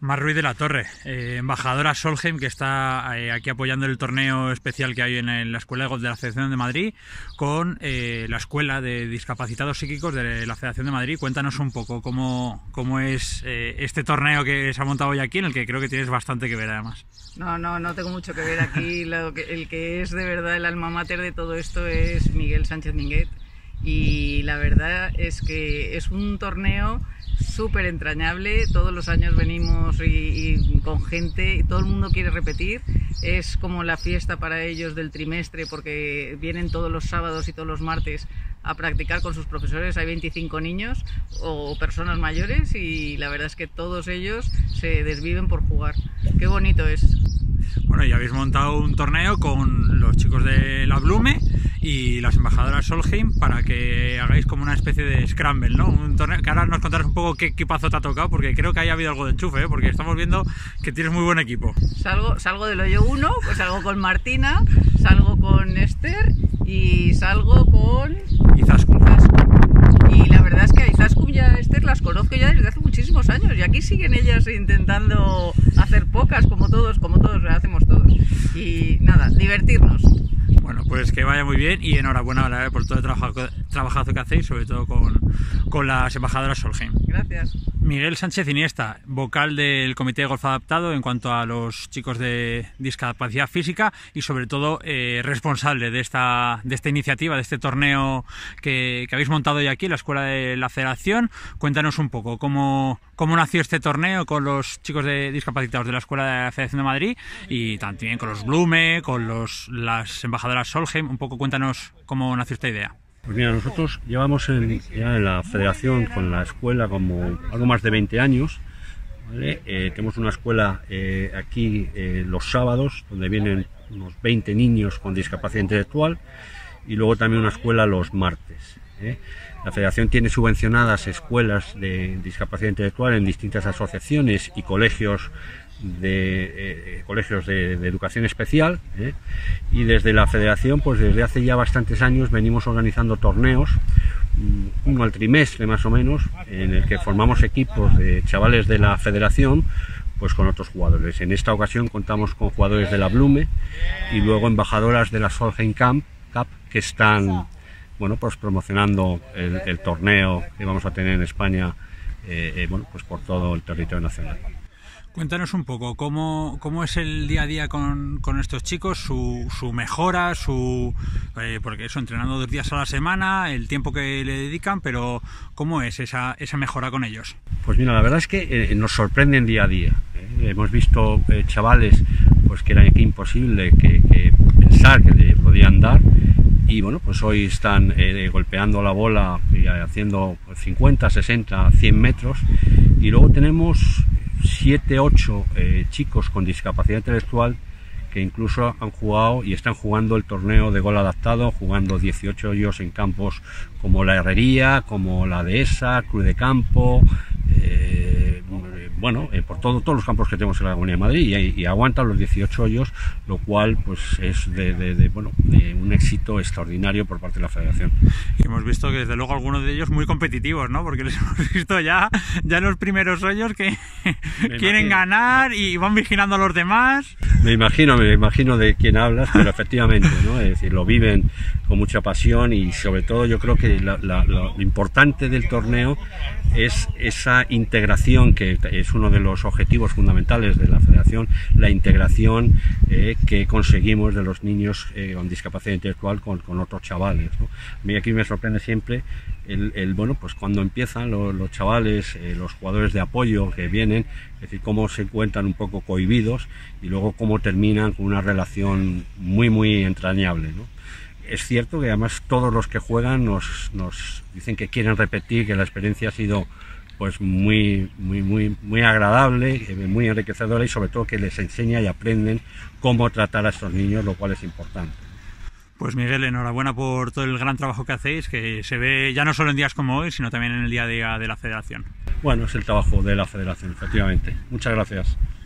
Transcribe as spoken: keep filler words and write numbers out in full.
Mar Ruiz de la Torre, eh, embajadora Solheim, que está eh, aquí apoyando el torneo especial que hay en, en la Escuela de Golf de la Federación de Madrid con eh, la Escuela de Discapacitados Psíquicos de la Federación de Madrid. Cuéntanos un poco cómo, cómo es eh, este torneo que se ha montado hoy aquí, en el que creo que tienes bastante que ver además. No, no, no tengo mucho que ver aquí. Lo que, el que es de verdad el alma mater de todo esto es Miguel Sánchez Minguet. Y la verdad es que es un torneo súper entrañable, todos los años venimos y, y con gente, y todo el mundo quiere repetir, es como la fiesta para ellos del trimestre porque vienen todos los sábados y todos los martes a practicar con sus profesores. Hay veinticinco niños o personas mayores y la verdad es que todos ellos se desviven por jugar. Qué bonito es. Bueno, ya habéis montado un torneo con los chicos de la Blume y las embajadoras Solheim para que hagáis como una especie de scramble, ¿no? Un torneo que ahora nos contarás un poco qué equipazo te ha tocado, porque creo que haya habido algo de enchufe, ¿eh? Porque estamos viendo que tienes muy buen equipo. Salgo, salgo del hoyo uno, pues salgo con Martina, salgo con Esther y salgo con Izaskun. Y la verdad es que a Izaskun y a Esther las conozco ya desde hace muchísimos años y aquí siguen ellas intentando hacer pocas, como todos, como todos, hacemos todos. Y nada, divertirnos. Bueno, pues que vaya muy bien y enhorabuena, ¿verdad?, por todo el trabajo, trabajazo que hacéis, sobre todo con, con las embajadoras Solheim. Gracias. Miguel Sánchez Iniesta, vocal del Comité de Golf Adaptado en cuanto a los chicos de discapacidad física y sobre todo eh, responsable de esta, de esta iniciativa, de este torneo que, que habéis montado hoy aquí en la Escuela de la Federación. Cuéntanos un poco cómo, cómo nació este torneo con los chicos de discapacitados de la Escuela de la Federación de Madrid y también con los Blume, con los, las embajadoras Solheim. Un poco cuéntanos cómo nació esta idea. Pues mira, nosotros llevamos en, ya en la federación con la escuela como algo más de veinte años, ¿vale? Eh, tenemos una escuela eh, aquí eh, los sábados donde vienen unos veinte niños con discapacidad intelectual y luego también una escuela los martes, ¿eh? La federación tiene subvencionadas escuelas de discapacidad intelectual en distintas asociaciones y colegios de eh, colegios de, de educación especial, ¿eh? Y desde la federación pues desde hace ya bastantes años venimos organizando torneos, uno al trimestre más o menos, en el que formamos equipos de chavales de la federación pues con otros jugadores. En esta ocasión contamos con jugadores de la Blume y luego embajadoras de la Solheim Cup que están, bueno, pues promocionando el, el torneo que vamos a tener en España eh, eh, bueno, pues por todo el territorio nacional. Cuéntanos un poco cómo, cómo es el día a día con, con estos chicos, su, su mejora, su eh, porque eso, entrenando dos días a la semana, el tiempo que le dedican, pero ¿cómo es esa, esa mejora con ellos? Pues mira, la verdad es que eh, nos sorprenden día a día, ¿eh? Hemos visto eh, chavales pues que era aquí imposible que, que pensar que le podían dar y bueno, pues hoy están eh, golpeando la bola y haciendo pues, cincuenta, sesenta, cien metros. Y luego tenemos siete, ocho eh, chicos con discapacidad intelectual que incluso han jugado y están jugando el torneo de gol adaptado, jugando dieciocho hoyos en campos como la Herrería, como la Dehesa, Cruz de Campo, eh, bueno, eh, por todo, todos los campos que tenemos en la Comunidad de Madrid y, y aguantan los dieciocho hoyos, lo cual pues es de, de, de, bueno, de un éxito extraordinario por parte de la Federación. Y hemos visto que desde luego algunos de ellos muy competitivos, ¿no? Porque les hemos visto ya, ya los primeros hoyos que quieren ganar y van vigilando a los demás. Me imagino, me imagino de quién hablas, pero efectivamente, ¿no? Es decir, lo viven con mucha pasión y sobre todo yo creo que la, la, lo importante del torneo es esa integración que es Es uno de los objetivos fundamentales de la Federación, la integración eh, que conseguimos de los niños eh, con discapacidad intelectual con, con otros chavales, ¿no? A mí aquí me sorprende siempre el, el bueno, pues cuando empiezan los, los chavales, eh, los jugadores de apoyo que vienen, es decir, cómo se encuentran un poco cohibidos y luego cómo terminan con una relación muy, muy entrañable, ¿no? Es cierto que además todos los que juegan nos, nos dicen que quieren repetir, que la experiencia ha sido pues muy, muy, muy, muy agradable, muy enriquecedora y sobre todo que les enseña y aprenden cómo tratar a estos niños, lo cual es importante. Pues Miguel, enhorabuena por todo el gran trabajo que hacéis, que se ve ya no solo en días como hoy, sino también en el día a día de la Federación. Bueno, es el trabajo de la Federación, efectivamente. Muchas gracias.